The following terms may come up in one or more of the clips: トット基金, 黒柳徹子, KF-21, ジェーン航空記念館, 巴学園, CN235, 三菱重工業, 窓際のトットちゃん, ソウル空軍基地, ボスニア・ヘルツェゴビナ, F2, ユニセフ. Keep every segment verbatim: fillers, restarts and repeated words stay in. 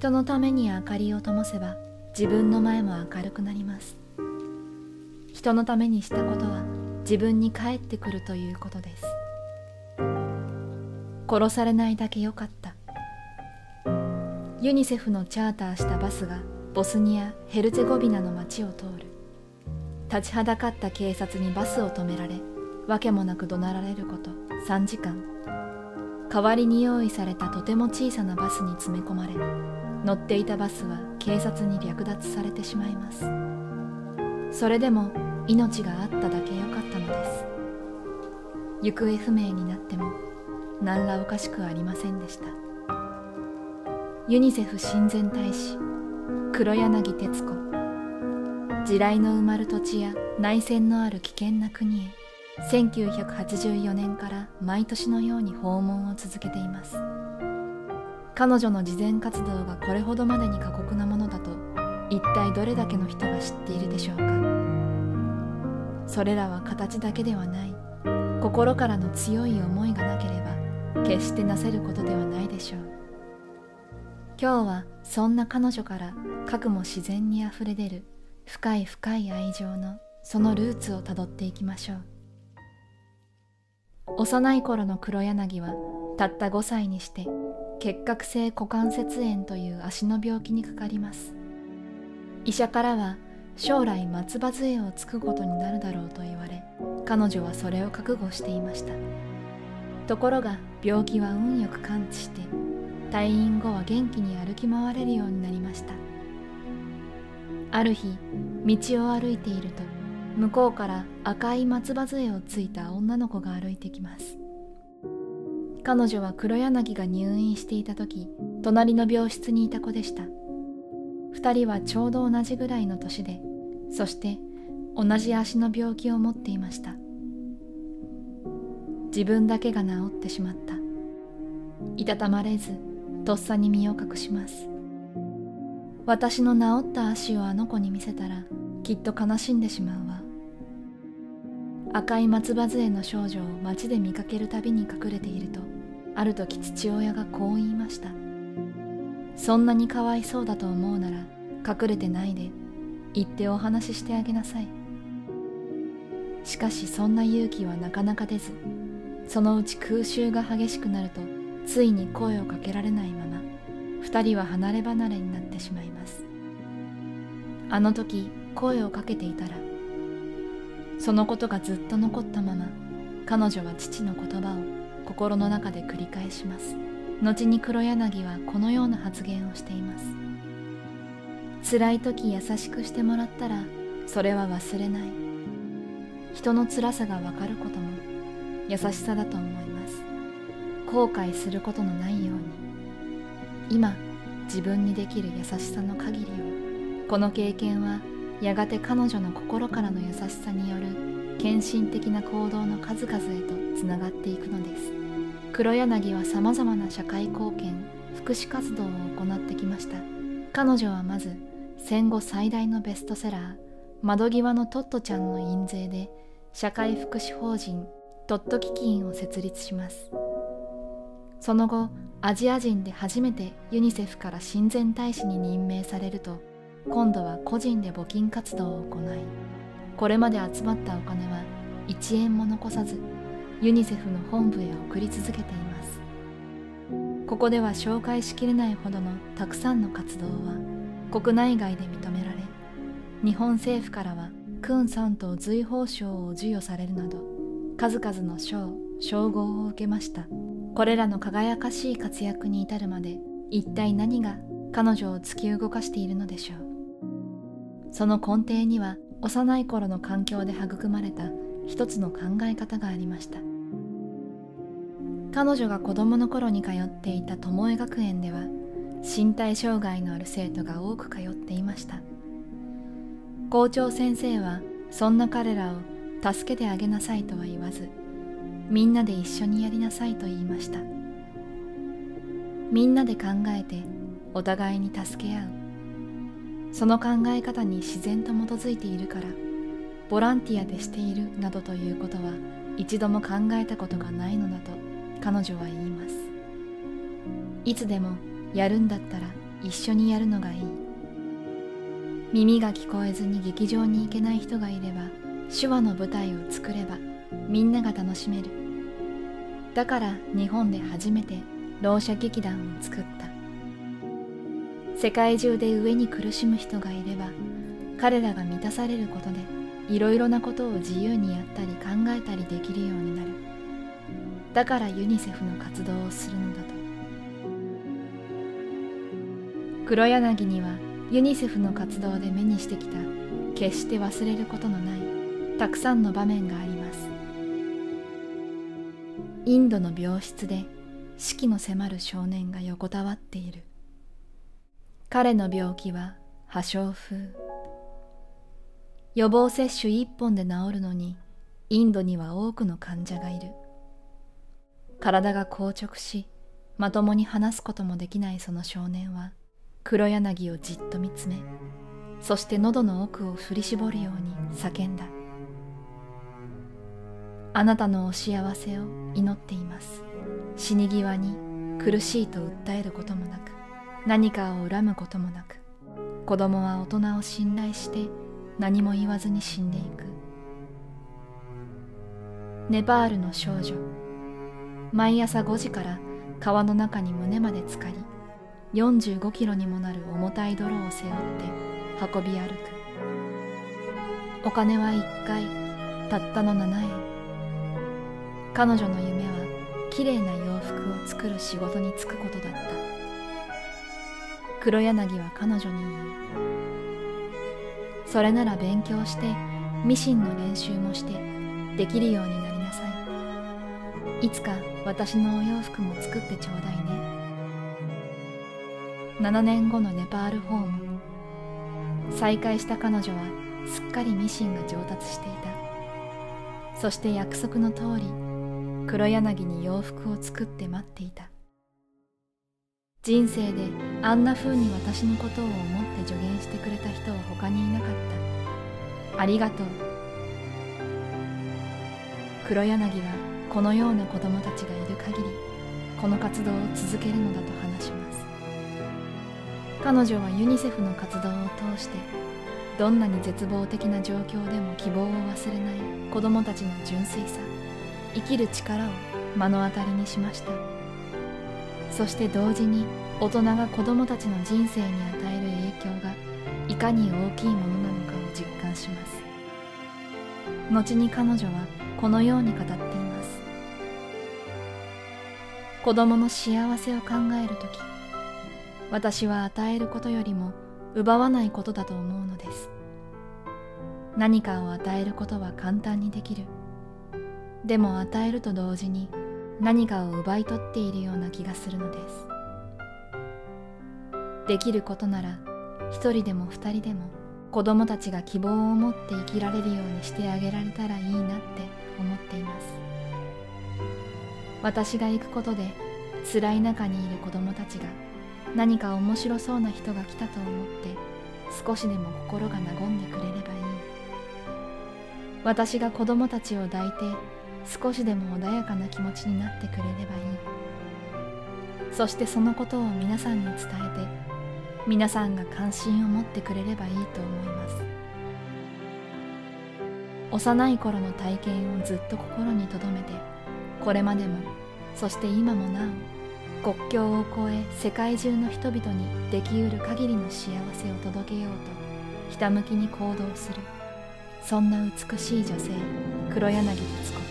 人のために明かりを灯せば、自分の前も明るくなります。人のためにしたことは、自分に返ってくるということです。殺されないだけよかった。ユニセフのチャーターしたバスが、ボスニア・ヘルツェゴビナの街を通る。立ちはだかった警察にバスを止められ、わけもなく怒鳴られることさんじかん。代わりに用意されたとても小さなバスに詰め込まれ、乗っていたバスは警察に略奪されてしまいます。それでも命があっただけよかったのです。行方不明になっても何らおかしくありませんでした。ユニセフ親善大使、黒柳徹子。地雷の埋まる土地や内戦のある危険な国へ、せんきゅうひゃくはちじゅうよねんから毎年のように訪問を続けています。彼女の慈善活動がこれほどまでに過酷なものだと、一体どれだけの人が知っているでしょうか。それらは形だけではない、心からの強い思いがなければ、決してなせることではないでしょう。今日はそんな彼女から、かくも自然にあふれ出る、深い深い愛情のそのルーツをたどっていきましょう。幼い頃の黒柳はたったごさいにして結核性股関節炎という足の病気にかかります。医者からは将来松葉杖をつくことになるだろうと言われ、彼女はそれを覚悟していました。ところが病気は運よく完治して、退院後は元気に歩き回れるようになりました。ある日、道を歩いていると、向こうから赤い松葉杖をついた女の子が歩いてきます。彼女は黒柳が入院していた時、隣の病室にいた子でした。ふたりはちょうど同じぐらいの年で、そして同じ足の病気を持っていました。自分だけが治ってしまった。いたたまれず、とっさに身を隠します。私の治った足をあの子に見せたら、きっと悲しんでしまうわ。赤い松葉杖の少女を街で見かけるたびに隠れていると、ある時父親がこう言いました。そんなにかわいそうだと思うなら、隠れてないで、行ってお話ししてあげなさい。しかしそんな勇気はなかなか出ず、そのうち空襲が激しくなると、ついに声をかけられないまま、二人は離れ離れになってしまいます。あの時、声をかけていたら、そのことがずっと残ったまま、彼女は父の言葉を心の中で繰り返します。後に黒柳はこのような発言をしています。辛い時優しくしてもらったら、それは忘れない。人の辛さがわかることも優しさだと思います。後悔することのないように、今自分にできる優しさの限りを。この経験はやがて彼女の心からの優しさによる献身的な行動の数々へとつながっていくのです。黒柳はさまざまな社会貢献、福祉活動を行ってきました。彼女はまず戦後最大のベストセラー「窓際のトットちゃんの印税」で社会福祉法人トット基金を設立します。その後、アジア人で初めてユニセフから親善大使に任命されると、今度は個人で募金活動を行い、これまで集まったお金はいちえんも残さず、ユニセフの本部へ送り続けています。ここでは紹介しきれないほどのたくさんの活動は国内外で認められ、日本政府からはクンさんと随宝賞を授与されるなど、数々の賞・称号を受けました。これらの輝かしい活躍に至るまで、一体何が彼女を突き動かしているのでしょう。その根底には、幼い頃の環境で育まれた一つの考え方がありました。彼女が子供の頃に通っていた巴学園では、身体障害のある生徒が多く通っていました。校長先生は、そんな彼らを助けてあげなさいとは言わず、みんなで一緒にやりなさいと言いました。みんなで考えて、お互いに助け合う。その考え方に自然と基づいているから、ボランティアでしているなどということは一度も考えたことがないのだと彼女は言います。いつでもやるんだったら一緒にやるのがいい。耳が聞こえずに劇場に行けない人がいれば、手話の舞台を作ればみんなが楽しめる。だから日本で初めてろう者劇団を作った。世界中で飢えに苦しむ人がいれば、彼らが満たされることでいろいろなことを自由にやったり考えたりできるようになる。だからユニセフの活動をするのだと。黒柳にはユニセフの活動で目にしてきた、決して忘れることのないたくさんの場面があります。インドの病室で死期の迫る少年が横たわっている。彼の病気は破傷風。予防接種一本で治るのに、インドには多くの患者がいる。体が硬直し、まともに話すこともできないその少年は、黒柳をじっと見つめ、そして喉の奥を振り絞るように叫んだ。あなたのお幸せを祈っています。死に際に苦しいと訴えることもなく、何かを恨むこともなく、子供は大人を信頼して何も言わずに死んでいく。ネパールの少女。毎朝ごじから川の中に胸まで浸かり、よんじゅうごキロにもなる重たい泥を背負って運び歩く。お金はいっかい、たったのななえん。彼女の夢はきれいな洋服を作る仕事に就くことだった。黒柳は彼女に言う。それなら勉強してミシンの練習もしてできるようになりなさい。いつか私のお洋服も作ってちょうだいね。ななねんごのネパールホーム。再会した彼女はすっかりミシンが上達していた。そして約束の通り、黒柳に洋服を作って待っていた。人生であんな風に私のことを思って助言してくれた人は他にいなかった。ありがとう。黒柳はこのような子供たちがいる限り、この活動を続けるのだと話します。彼女はユニセフの活動を通して、どんなに絶望的な状況でも希望を忘れない子供たちの純粋さ、生きる力を目の当たりにしました。そして同時に、大人が子どもたちの人生に与える影響がいかに大きいものなのかを実感します。後に彼女はこのように語っています。子どもの幸せを考えるとき、私は与えることよりも奪わないことだと思うのです。何かを与えることは簡単にできる。でも与えると同時に何かを奪い取っているような気がするのです。できることなら一人でも二人でも子供たちが希望を持って生きられるようにしてあげられたらいいなって思っています。私が行くことで、辛い中にいる子供たちが何か面白そうな人が来たと思って少しでも心が和んでくれればいい。私が子供たちを抱いて少しでも穏やかな気持ちになってくれればいい。そしてそのことを皆さんに伝えて、皆さんが関心を持ってくれればいいと思います。幼い頃の体験をずっと心に留めて、これまでもそして今もなお、国境を越え世界中の人々にできうる限りの幸せを届けようとひたむきに行動する、そんな美しい女性、黒柳徹子。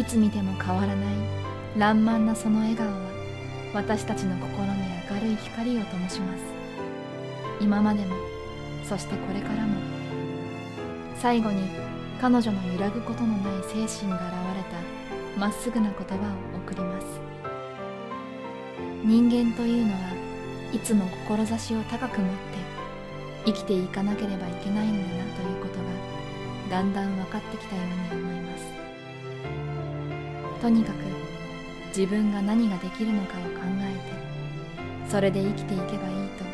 いつ見ても変わらない爛漫なその笑顔は、私たちの心に明るい光を灯します。今までも、そしてこれからも。最後に、彼女の揺らぐことのない精神が現れたまっすぐな言葉を贈ります。人間というのは、いつも志を高く持って生きていかなければいけないんだなということがだんだん分かってきたように思います。とにかく自分が何ができるのかを考えて、それで生きていけばいいと